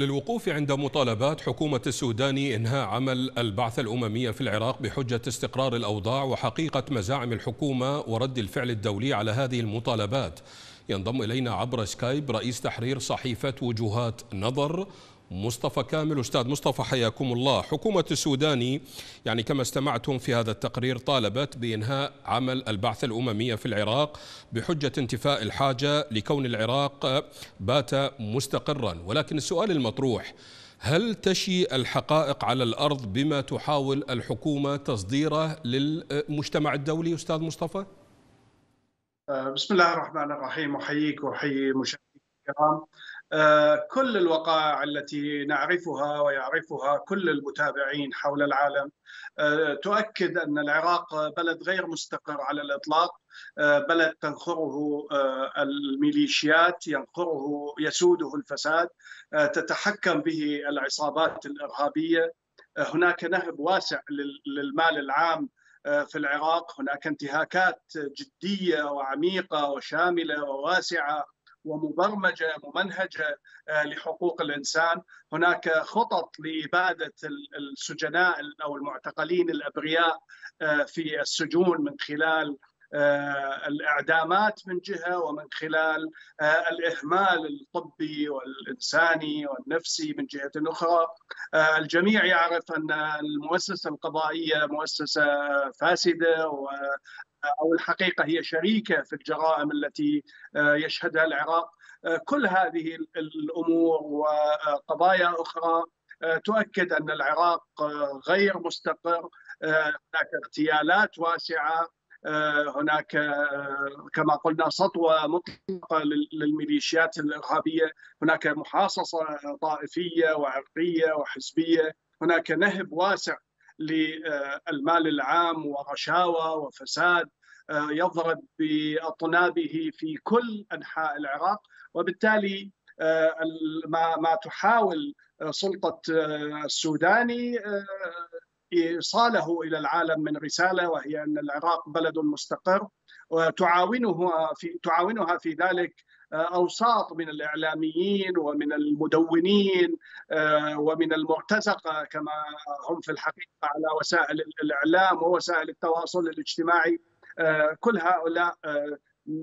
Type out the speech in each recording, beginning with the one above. للوقوف عند مطالبات حكومة السوداني إنهاء عمل البعثة الأممية في العراق بحجة استقرار الأوضاع وحقيقة مزاعم الحكومة ورد الفعل الدولي على هذه المطالبات. ينضم إلينا عبر سكايب رئيس تحرير صحيفة وجهات نظر مصطفى كامل. أستاذ مصطفى حياكم الله. حكومة السوداني كما استمعتم في هذا التقرير طالبت بإنهاء عمل البعثة الأممية في العراق بحجة انتفاء الحاجة لكون العراق بات مستقرا، ولكن السؤال المطروح هل تشي الحقائق على الأرض بما تحاول الحكومة تصديره للمجتمع الدولي أستاذ مصطفى؟ بسم الله الرحمن الرحيم، أحييك وأحيي مشاهدينا الكرام. كل الوقائع التي نعرفها ويعرفها كل المتابعين حول العالم تؤكد أن العراق بلد غير مستقر على الإطلاق، بلد تنخره الميليشيات، ينخره يسوده الفساد، تتحكم به العصابات الإرهابية. هناك نهب واسع للمال العام في العراق، هناك انتهاكات جدية وعميقة وشاملة وواسعة ومبرمجة ممنهجة لحقوق الإنسان. هناك خطط لإبادة السجناء أو المعتقلين الأبرياء في السجون من خلال الإعدامات من جهة، ومن خلال الإهمال الطبي والإنساني والنفسي من جهة أخرى. الجميع يعرف أن المؤسسة القضائية مؤسسة فاسدة، أو الحقيقة هي شريكة في الجرائم التي يشهدها العراق. كل هذه الأمور وقضايا أخرى تؤكد أن العراق غير مستقر. هناك اغتيالات واسعة، هناك كما قلنا سطوة مطلقة للميليشيات الإرهابية، هناك محاصصة طائفية وعرقية وحزبية، هناك نهب واسع للمال العام ورشاوى وفساد يضرب بأطنابه في كل أنحاء العراق. وبالتالي ما تحاول سلطة السوداني إيصاله إلى العالم من رسالة، وهي أن العراق بلد مستقر، وتعاونها في ذلك أوساط من الإعلاميين ومن المدونين ومن المرتزقة كما هم في الحقيقة على وسائل الإعلام ووسائل التواصل الاجتماعي. كل هؤلاء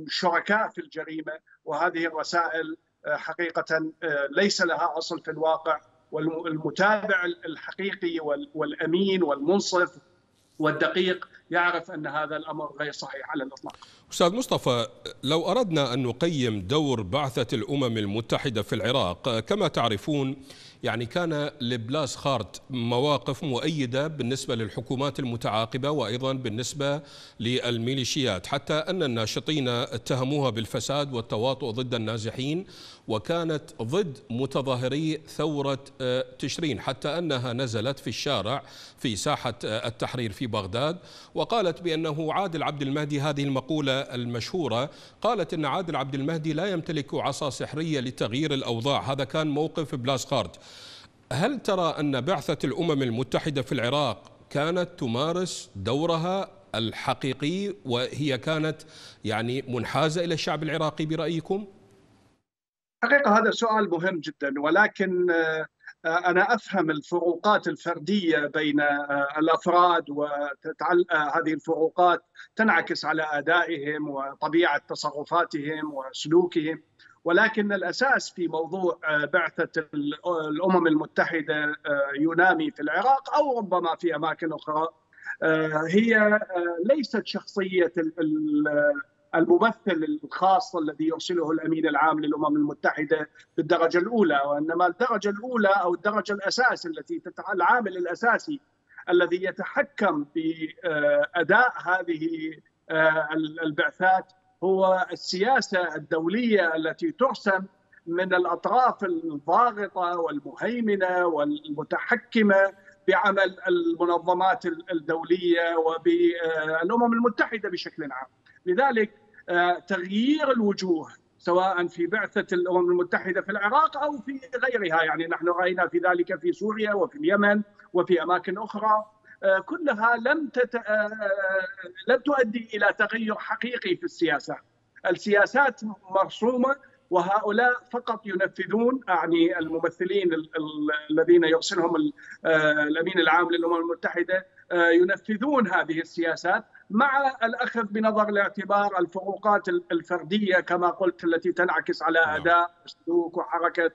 شركاء في الجريمة، وهذه الرسائل حقيقة ليس لها أصل في الواقع، والمتابع الحقيقي والأمين والمنصف والدقيق يعرف أن هذا الأمر غير صحيح على الإطلاق. أستاذ مصطفى، لو أردنا أن نقيم دور بعثة الأمم المتحدة في العراق، كما تعرفون كان لبلاس خارت مواقف مؤيدة بالنسبة للحكومات المتعاقبة وأيضا بالنسبة للميليشيات، حتى أن الناشطين اتهموها بالفساد والتواطؤ ضد النازحين، وكانت ضد متظاهري ثورة تشرين، حتى أنها نزلت في الشارع في ساحة التحرير في بغداد، وقالت بأنه عادل عبد المهدي، هذه المقولة المشهورة، قالت أن عادل عبد المهدي لا يمتلك عصا سحرية لتغيير الأوضاع. هذا كان موقف بلاس خارت. هل ترى أن بعثة الأمم المتحدة في العراق كانت تمارس دورها الحقيقي وهي كانت منحازة إلى الشعب العراقي برأيكم؟ حقيقة هذا سؤال مهم جدا، ولكن أنا أفهم الفروقات الفردية بين الأفراد، وهذه الفروقات تنعكس على أدائهم وطبيعة تصرفاتهم وسلوكهم، ولكن الأساس في موضوع بعثة الأمم المتحدة يونامي في العراق أو ربما في أماكن أخرى هي ليست شخصية الممثل الخاص الذي يرسله الأمين العام للأمم المتحدة بالدرجة الأولى، وإنما الدرجة الأولى أو الدرجة الأساس التي العامل الأساسي الذي يتحكم بأداء هذه البعثات هو السياسة الدولية التي ترسم من الأطراف الضاغطة والمهيمنة والمتحكمة بعمل المنظمات الدولية وبالأمم المتحدة بشكل عام. لذلك تغيير الوجوه سواء في بعثة الأمم المتحدة في العراق أو في غيرها، نحن رأينا في ذلك في سوريا وفي اليمن وفي أماكن أخرى، كلها لم تؤدي إلى تغير حقيقي في السياسة. السياسات مرسومة وهؤلاء فقط ينفذون، يعني الممثلين الذين يرسلهم الأمين العام للأمم المتحدة ينفذون هذه السياسات مع الأخذ بنظر الاعتبار الفروقات الفردية كما قلت التي تنعكس على أداء وسلوك وحركة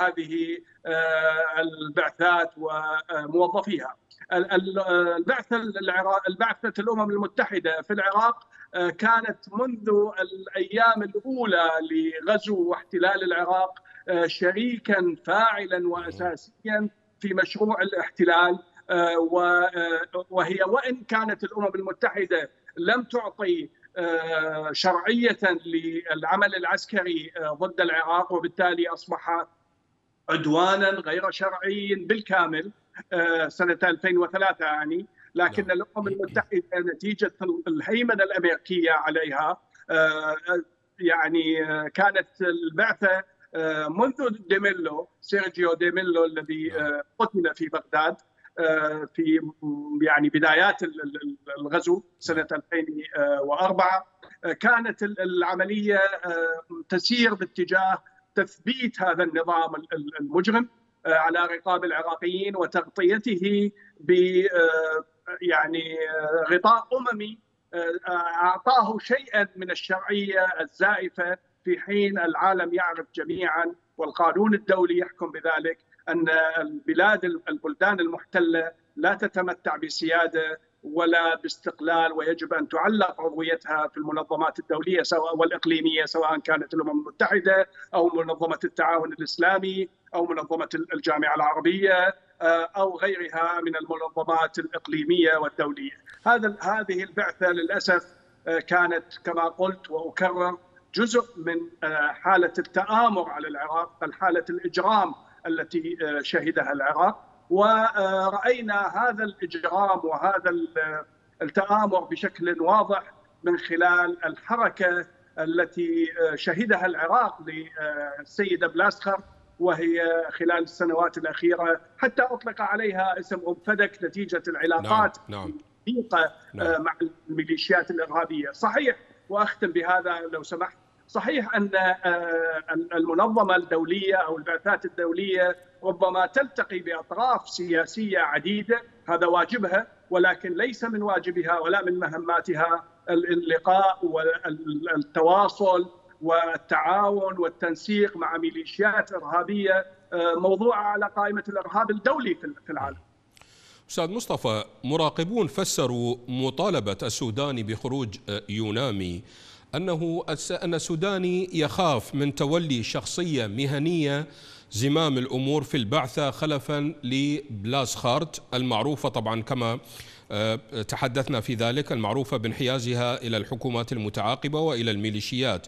هذه البعثات وموظفيها. البعثة الأمم المتحدة في العراق كانت منذ الأيام الأولى لغزو واحتلال العراق شريكا فاعلا وأساسيا في مشروع الاحتلال، وهي وإن كانت الأمم المتحدة لم تعطي شرعية للعمل العسكري ضد العراق وبالتالي أصبح عدوانا غير شرعي بالكامل سنة 2003 يعني، لكن الأمم المتحدة نتيجة الهيمنة الأمريكية عليها يعني كانت البعثة منذ ديميلو سيرجيو ديميلو الذي قتل في بغداد في يعني بدايات الغزو سنة 2004 كانت العملية تسير باتجاه تثبيت هذا النظام المجرم على رقاب العراقيين وتغطيته ب يعني غطاء أممي أعطاه شيئا من الشرعية الزائفة، في حين العالم يعرف جميعا والقانون الدولي يحكم بذلك أن البلدان المحتلة لا تتمتع بسيادة ولا باستقلال، ويجب أن تعلق عضويتها في المنظمات الدولية سواء والإقليمية، سواء كانت الأمم المتحدة أو منظمة التعاون الإسلامي أو منظمة الجامعة العربية أو غيرها من المنظمات الإقليمية والدولية. هذه البعثة للأسف كانت كما قلت وأكرر جزء من حالة التآمر على العراق، بل حالة الإجرام التي شهدها العراق، ورأينا هذا الإجرام وهذا التآمر بشكل واضح من خلال الحركة التي شهدها العراق للسيدة بلاس خارت، وهي خلال السنوات الأخيرة حتى أطلق عليها اسم أم فدك نتيجة العلاقات الوثيقة مع الميليشيات الإرهابية. صحيح، وأختم بهذا لو سمحت، صحيح أن المنظمة الدولية أو البعثات الدولية ربما تلتقي بأطراف سياسية عديدة، هذا واجبها، ولكن ليس من واجبها ولا من مهماتها اللقاء والتواصل والتعاون والتنسيق مع ميليشيات إرهابية موضوعة على قائمة الإرهاب الدولي في العالم. أستاذ مصطفى، مراقبون فسروا مطالبة السوداني بخروج يونامي أن السوداني يخاف من تولي شخصية مهنية زمام الأمور في البعثة خلفا لبلاس خارت المعروفة طبعا كما تحدثنا في ذلك، المعروفة بانحيازها إلى الحكومات المتعاقبة وإلى الميليشيات.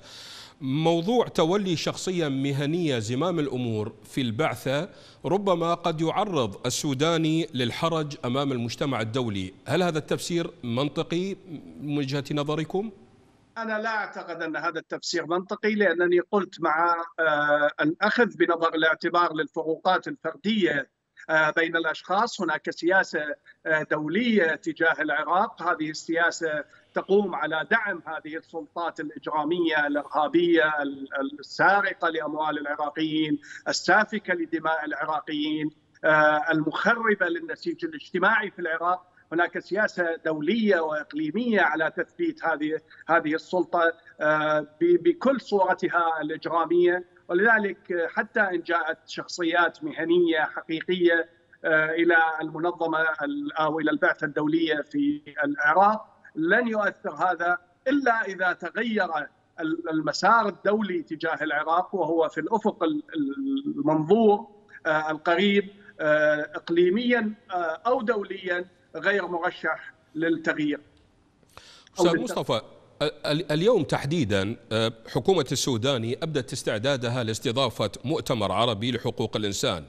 موضوع تولي شخصية مهنية زمام الأمور في البعثة ربما قد يعرض السوداني للحرج أمام المجتمع الدولي، هل هذا التفسير منطقي من وجهة نظركم؟ أنا لا أعتقد أن هذا التفسير منطقي، لأنني قلت مع الأخذ بنظر الاعتبار للفروقات الفردية بين الأشخاص هناك سياسة دولية تجاه العراق، هذه السياسة تقوم على دعم هذه السلطات الإجرامية الإرهابية السارقة لأموال العراقيين، السافكة لدماء العراقيين، المخربة للنسيج الاجتماعي في العراق. هناك سياسة دولية وإقليمية على تثبيت هذه السلطة بكل صورتها الإجرامية، ولذلك حتى إن جاءت شخصيات مهنية حقيقية إلى المنظمة أو إلى البعثة الدولية في العراق لن يؤثر هذا إلا إذا تغير المسار الدولي تجاه العراق، وهو في الأفق المنظور القريب إقليميا أو دوليا غير مرشح للتغيير. أستاذ مصطفى، اليوم تحديدا حكومة السوداني أبدت استعدادها لاستضافة مؤتمر عربي لحقوق الإنسان،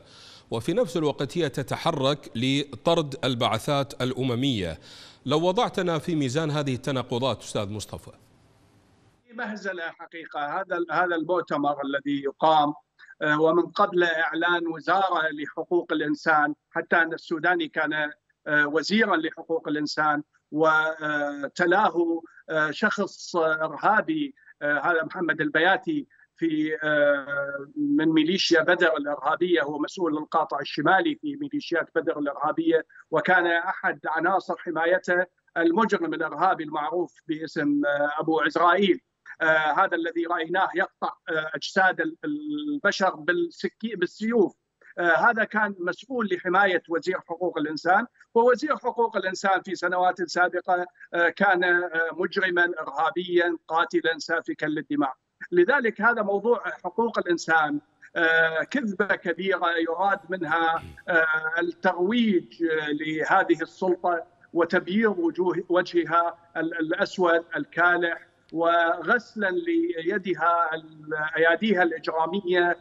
وفي نفس الوقت هي تتحرك لطرد البعثات الأممية. لو وضعتنا في ميزان هذه التناقضات أستاذ مصطفى. مهزلة حقيقة هذا المؤتمر الذي يقام، ومن قبل إعلان وزارة لحقوق الإنسان، حتى أن السوداني كان وزيرا لحقوق الإنسان وتلاه شخص إرهابي هذا محمد البياتي في من ميليشيا بدر الإرهابية، هو مسؤول القاطع الشمالي في ميليشيات بدر الإرهابية، وكان أحد عناصر حمايته المجرم الإرهابي المعروف باسم أبو عزرائيل. هذا الذي رأيناه يقطع أجساد البشر بالسيوف. هذا كان مسؤول لحماية وزير حقوق الإنسان، ووزير حقوق الإنسان في سنوات سابقة كان مجرما إرهابيا قاتلا سافكا للدماء. لذلك هذا موضوع حقوق الإنسان كذبة كبيرة يراد منها الترويج لهذه السلطة وتبيير وجهها الأسود الكالح، وغسلا ليدها اياديها الاجراميه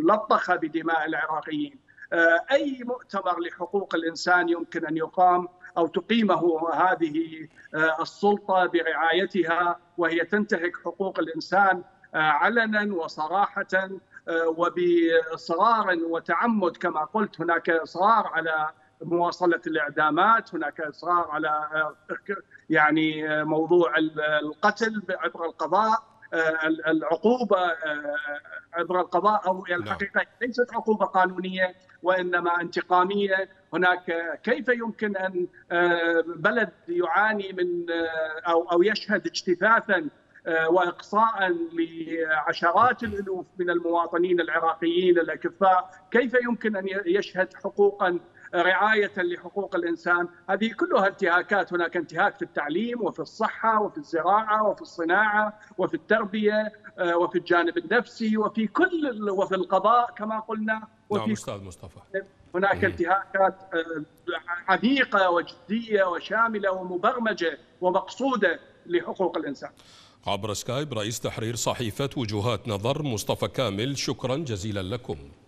الملطخه بدماء العراقيين. اي مؤتمر لحقوق الانسان يمكن ان يقام او تقيمه هذه السلطه برعايتها، وهي تنتهك حقوق الانسان علنا وصراحه وبإصرار وتعمد. كما قلت، هناك اصرار على مواصلة الإعدامات، هناك إصرار على يعني موضوع القتل عبر القضاء، العقوبة عبر القضاء، أو الحقيقة ليست عقوبة قانونية وإنما انتقامية. هناك كيف يمكن أن بلد يعاني من أو يشهد اجتثاثا وإقصاء لعشرات الألوف من المواطنين العراقيين الأكفاء، كيف يمكن أن يشهد حقوقا رعاية لحقوق الإنسان؟ هذه كلها انتهاكات. هناك انتهاك في التعليم وفي الصحة وفي الزراعة وفي الصناعة وفي التربية وفي الجانب النفسي وفي كل وفي القضاء كما قلنا. نعم أستاذ مصطفى، هناك انتهاكات عميقة وجدية وشاملة ومبرمجة ومقصودة لحقوق الإنسان. عبر سكايب رئيس تحرير صحيفة وجهات نظر مصطفى كامل، شكرا جزيلا لكم.